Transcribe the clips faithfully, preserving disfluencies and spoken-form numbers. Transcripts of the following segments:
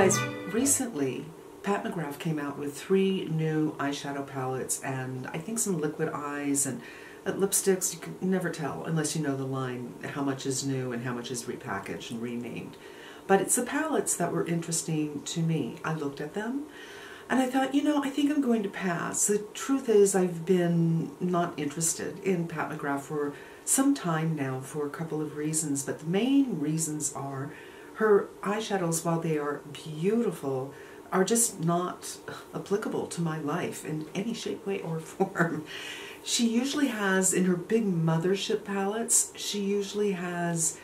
guys, recently Pat McGrath came out with three new eyeshadow palettes and I think some liquid eyes and uh, lipsticks. You can never tell unless you know the line how much is new and how much is repackaged and renamed. But it's the palettes that were interesting to me. I looked at them and I thought, you know, I think I'm going to pass. The truth is I've been not interested in Pat McGrath for some time now for a couple of reasons, but the main reasons are her eyeshadows, while they are beautiful, are just not applicable to my life in any shape, way, or form. She usually has, in her big Mothership palettes, she usually has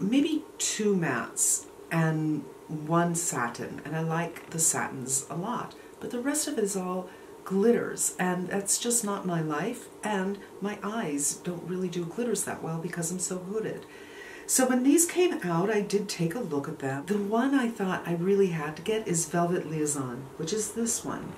maybe two mattes and one satin, and I like the satins a lot, but the rest of it is all glitters, and that's just not my life, and my eyes don't really do glitters that well because I'm so hooded. So when these came out, I did take a look at them. The one I thought I really had to get is Velvet Liaison, which is this one,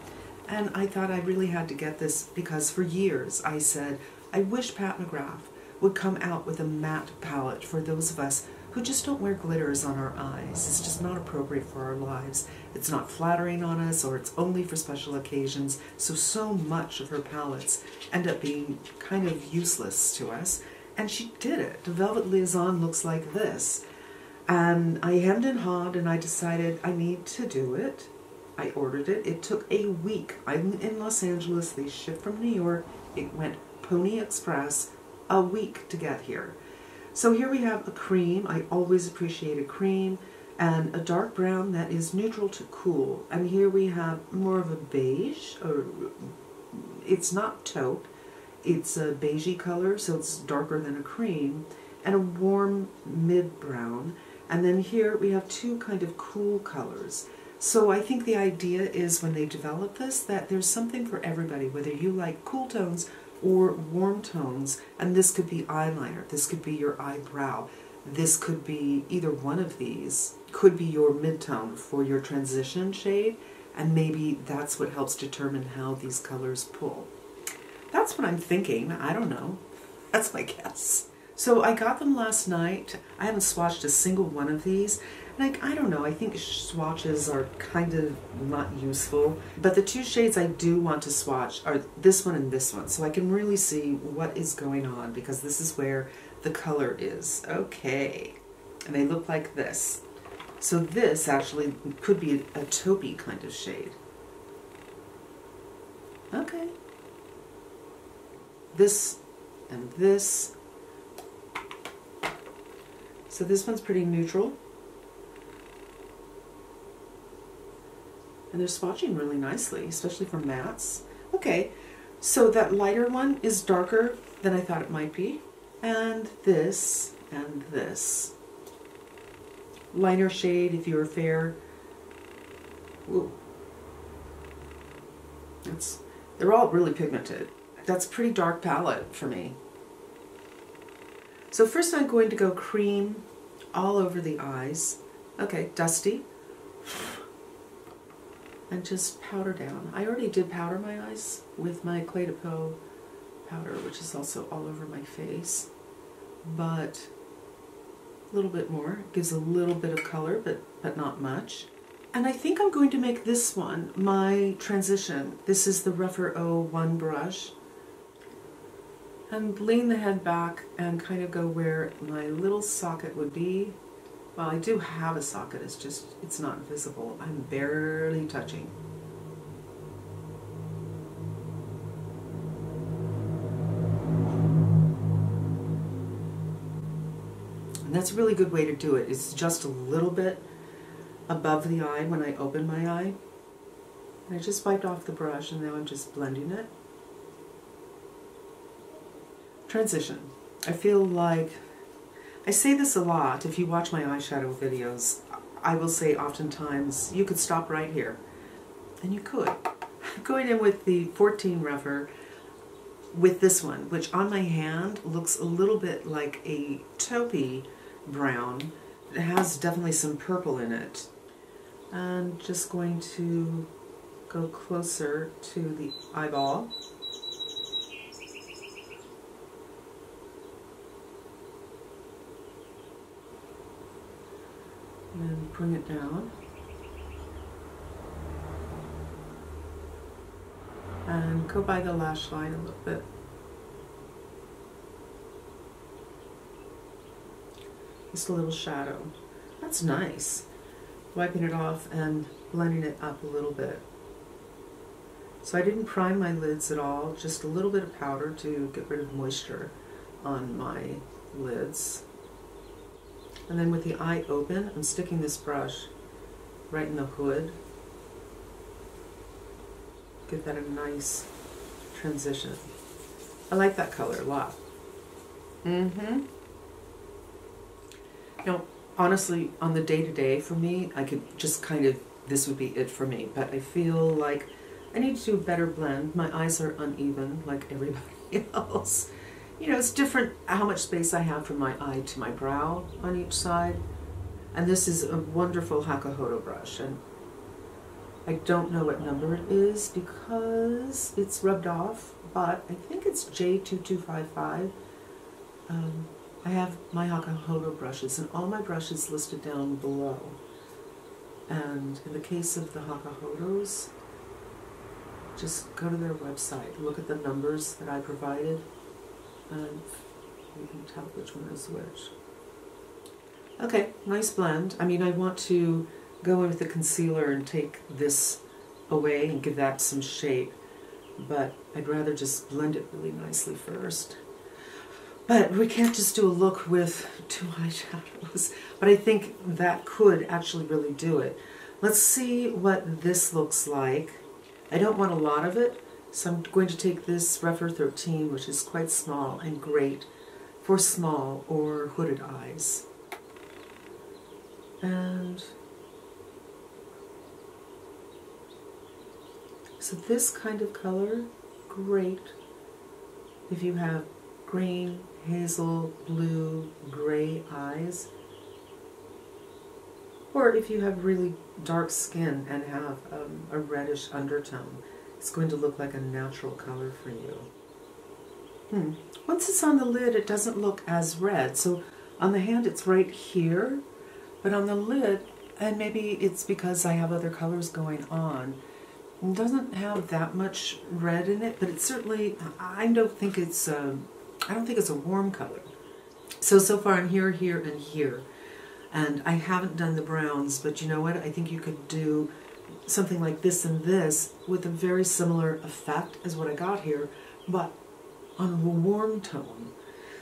and I thought I really had to get this because for years I said, I wish Pat McGrath would come out with a matte palette for those of us who just don't wear glitters on our eyes. It's just not appropriate for our lives. It's not flattering on us, or it's only for special occasions. So, so much of her palettes end up being kind of useless to us. And she did it. The Velvet Liaison looks like this. And I hemmed and hawed and I decided I need to do it. I ordered it. It took a week. I'm in Los Angeles. They shipped from New York. It went Pony Express, a week to get here. So here we have a cream. I always appreciate a cream, and a dark brown that is neutral to cool. And here we have more of a beige, or it's not taupe, it's a beigey color, so it's darker than a cream, and a warm mid-brown. And then here we have two kind of cool colors. So I think the idea is when they develop this that there's something for everybody, whether you like cool tones or warm tones, and this could be eyeliner, this could be your eyebrow, this could be either one of these, could be your mid-tone for your transition shade, and maybe that's what helps determine how these colors pull. That's what I'm thinking, I don't know, that's my guess. So I got them last night. I haven't swatched a single one of these. Like, I don't know, I think swatches are kind of not useful. But the two shades I do want to swatch are this one and this one, so I can really see what is going on, because this is where the color is. Okay. And they look like this. So this actually could be a taupey kind of shade. Okay. This and this. So this one's pretty neutral. And they're swatching really nicely, especially for mattes. Okay, so that lighter one is darker than I thought it might be. And this and this. Liner shade, if you were fair. Ooh. That's, they're all really pigmented. That's a pretty dark palette for me. So first I'm going to go cream all over the eyes. Okay, dusty. And just powder down. I already did powder my eyes with my Clé de Peau powder, which is also all over my face, but a little bit more. It gives a little bit of color, but, but not much. And I think I'm going to make this one my transition. This is the Rougher O one brush. And lean the head back and kind of go where my little socket would be. Well, I do have a socket, it's just, it's not visible. I'm barely touching. And that's a really good way to do it. It's just a little bit above the eye when I open my eye. And I just wiped off the brush and now I'm just blending it. Transition. I feel like I say this a lot. If you watch my eyeshadow videos, I will say oftentimes, you could stop right here. And you could. I'm going in with the fourteen Rougher with this one, which on my hand looks a little bit like a taupey brown. It has definitely some purple in it. And just going to go closer to the eyeball. And bring it down. go by the lash line a little bit. Just a little shadow. That's nice. Wiping it off and blending it up a little bit. So I didn't prime my lids at all, just a little bit of powder to get rid of moisture on my lids. And then with the eye open, I'm sticking this brush right in the hood. Give that a nice transition. I like that color a lot. Mm-hmm. Now, honestly, on the day-to-day for me, I could just kind of, this would be it for me, but I feel like I need to do a better blend. My eyes are uneven, like everybody else. You know, it's different how much space I have from my eye to my brow on each side. And this is a wonderful Hakuhodo brush, and I don't know what number it is because it's rubbed off, but I think it's J two two five five. Um, I have my Hakuhodo brushes, and all my brushes listed down below. And in the case of the Hakuhodos, just go to their website, look at the numbers that I provided, and you can tell which one is which. Okay, nice blend. I mean, I want to go in with the concealer and take this away and give that some shape, but I'd rather just blend it really nicely first. But we can't just do a look with two eyeshadows, but I think that could actually really do it. Let's see what this looks like. I don't want a lot of it, so I'm going to take this Rougher thirteen, which is quite small and great for small or hooded eyes. And so this kind of color, great if you have green, hazel, blue, gray eyes, or if you have really dark skin and have um, a reddish undertone. It's going to look like a natural color for you. Hmm. Once it's on the lid, it doesn't look as red. So on the hand, it's right here, but on the lid, and maybe it's because I have other colors going on, it doesn't have that much red in it, but it's certainly, I don't think it's a, I don't think it's a warm color. So, so far I'm here, here, and here. And I haven't done the browns, but you know what? I think you could do something like this and this with a very similar effect as what I got here, but on a warm tone.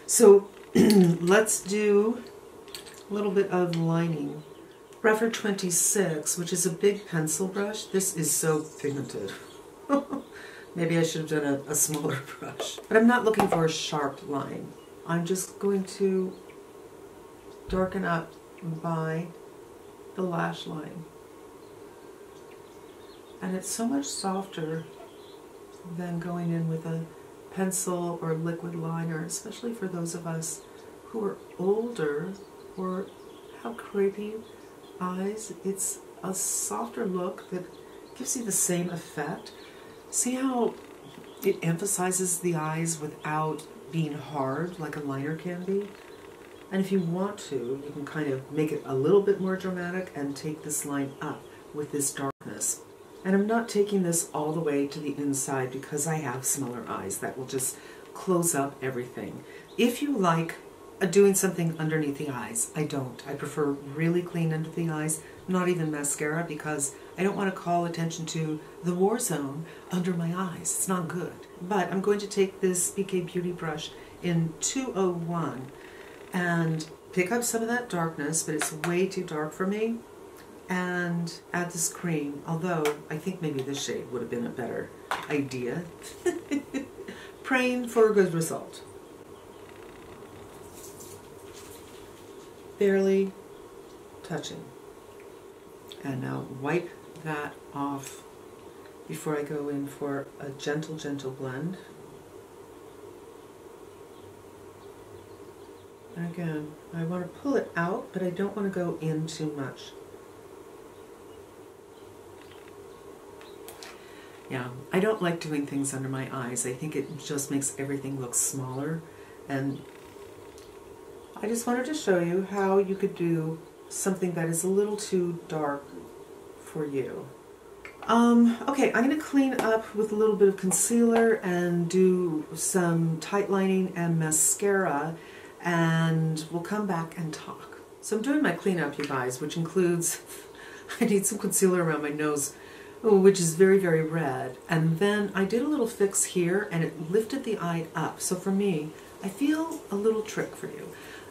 So let's do a little bit of lining. Rougher twenty-six, which is a big pencil brush. This is so pigmented. Maybe I should have done a, a smaller brush. But I'm not looking for a sharp line. I'm just going to darken up by the lash line. And it's so much softer than going in with a pencil or liquid liner, especially for those of us who are older or have crepey eyes. It's a softer look that gives you the same effect. See how it emphasizes the eyes without being hard like a liner can be? And if you want to, you can kind of make it a little bit more dramatic and take this line up with this darkness. And I'm not taking this all the way to the inside because I have smaller eyes that will just close up everything. If you like doing something underneath the eyes, I don't. I prefer really clean under the eyes, not even mascara, because I don't want to call attention to the war zone under my eyes. It's not good. But I'm going to take this B K Beauty brush in two oh one and pick up some of that darkness, but it's way too dark for me, and add this cream, although I think maybe this shade would have been a better idea. Praying for a good result. Barely touching. And now wipe that off before I go in for a gentle, gentle blend. And again, I want to pull it out, but I don't want to go in too much. Yeah, I don't like doing things under my eyes. I think it just makes everything look smaller. And I just wanted to show you how you could do something that is a little too dark for you. Um, okay, I'm going to clean up with a little bit of concealer and do some tight lining and mascara, and we'll come back and talk. So I'm doing my cleanup, you guys, which includes I need some concealer around my nose, which is very, very red. And then I did a little fix here, and it lifted the eye up. So for me, I feel a little trick for you.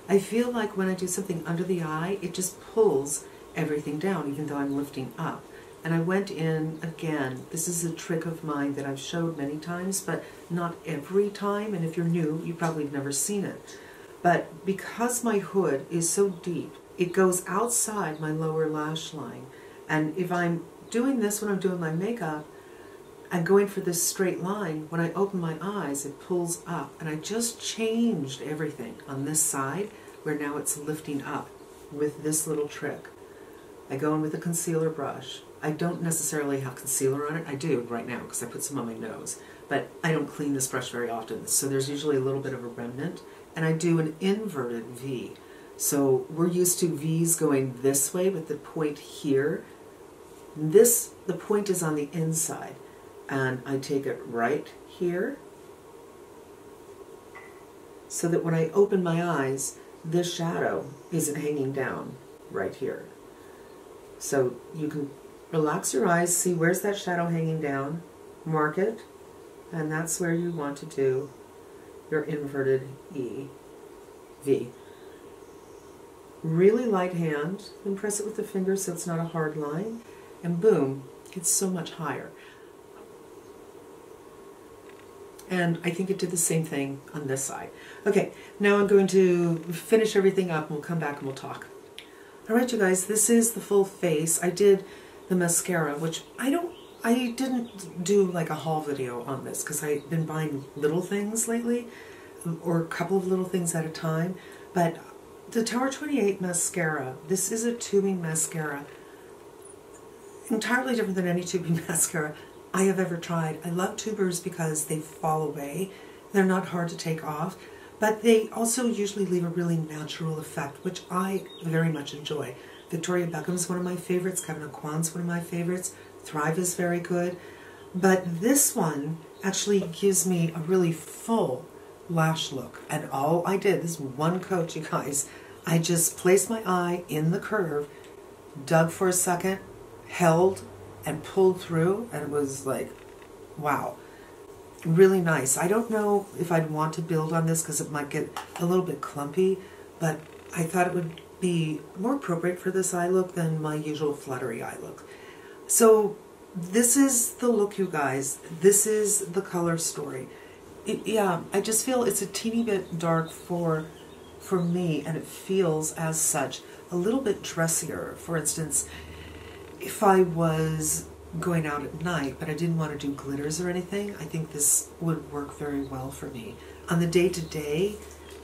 I feel like when I do something under the eye, it just pulls everything down, even though I'm lifting up. And I went in again. This is a trick of mine that I've showed many times, but not every time. And if you're new, you probably have never seen it. But because my hood is so deep, it goes outside my lower lash line. And if I'm doing this when I'm doing my makeup, I'm going for this straight line. When I open my eyes, it pulls up. And I just changed everything on this side, where now it's lifting up with this little trick. I go in with a concealer brush. I don't necessarily have concealer on it. I do right now because I put some on my nose, but I don't clean this brush very often, so there's usually a little bit of a remnant. And I do an inverted V. So we're used to V's going this way with the point here. This, the point is on the inside, and I take it right here so that when I open my eyes, this shadow isn't hanging down right here. So you can relax your eyes, see where's that shadow hanging down, mark it, and that's where you want to do your inverted E, V. Really light hand, and press it with the finger so it's not a hard line, and boom, it's so much higher. And I think it did the same thing on this side. Okay, now I'm going to finish everything up, and we'll come back and we'll talk. Alright you guys, this is the full face. I did the mascara, which I don't, I didn't do like a haul video on this because I've been buying little things lately, or a couple of little things at a time. But the Tower twenty-eight mascara, this is a tubing mascara, entirely different than any tubing mascara I have ever tried. I love tubers because they fall away, they're not hard to take off, but they also usually leave a really natural effect, which I very much enjoy. Victoria Beckham's one of my favorites, Kevin Aquan's one of my favorites, Thrive is very good, but this one actually gives me a really full lash look. And all I did, this one coat you guys, I just placed my eye in the curve, dug for a second, held and pulled through, and it was like, wow, really nice. I don't know if I'd want to build on this because it might get a little bit clumpy, but I thought it would be more appropriate for this eye look than my usual fluttery eye look. So this is the look, you guys. This is the color story. It, yeah, I just feel it's a teeny bit dark for for me, and it feels as such a little bit dressier. For instance, if I was going out at night but I didn't want to do glitters or anything, I think this would work very well for me. On the day-to-day,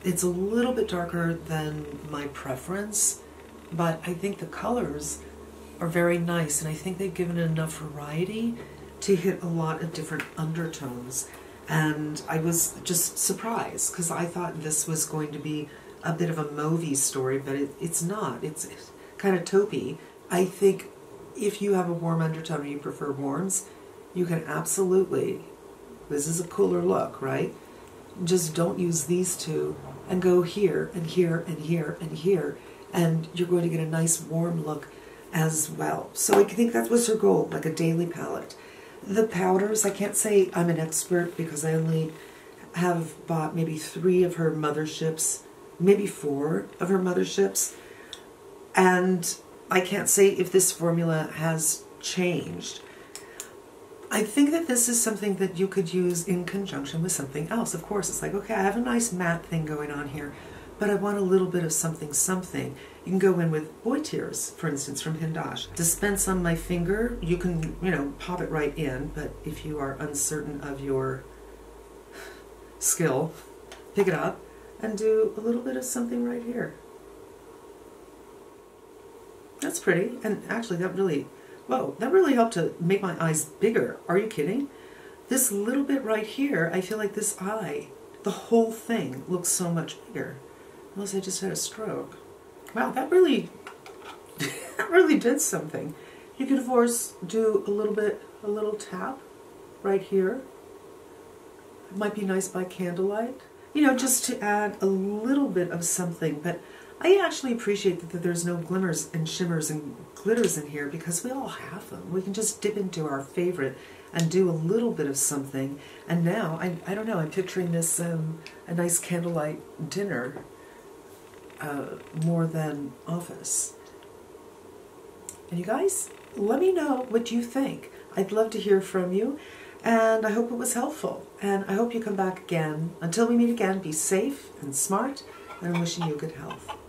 it's a little bit darker than my preference, but I think the colors are very nice, and I think they've given it enough variety to hit a lot of different undertones. And I was just surprised because I thought this was going to be a bit of a mauvey story, but it, it's not. It's, it's kind of taupey. I think if you have a warm undertone and you prefer warms, you can absolutely, this is a cooler look, right? Just don't use these two and go here and here and here and here, and you're going to get a nice warm look as well. So I think that was her goal, like a daily palette. The powders, I can't say I'm an expert because I only have bought maybe three of her motherships, maybe four of her motherships, and I can't say if this formula has changed. I think that this is something that you could use in conjunction with something else. Of course, it's like, okay, I have a nice matte thing going on here, but I want a little bit of something something. You can go in with Boy Tears, for instance, from Hindash. Dispense on my finger, you can, you know, pop it right in, but if you are uncertain of your skill, pick it up and do a little bit of something right here. That's pretty, and actually that really, whoa, that really helped to make my eyes bigger. Are you kidding? This little bit right here, I feel like this eye, the whole thing looks so much bigger. Unless I just had a stroke. Wow, that really, that really did something. You could, of course, do a little bit, a little tap right here. It might be nice by candlelight, you know, just to add a little bit of something. But I actually appreciate that, that there's no glimmers and shimmers and glitters in here, because we all have them. We can just dip into our favorite and do a little bit of something. And now, I, I don't know, I'm picturing this um, a nice candlelight dinner uh, more than office. And you guys, let me know what you think. I'd love to hear from you, and I hope it was helpful, and I hope you come back again. Until we meet again, be safe and smart, and I'm wishing you good health.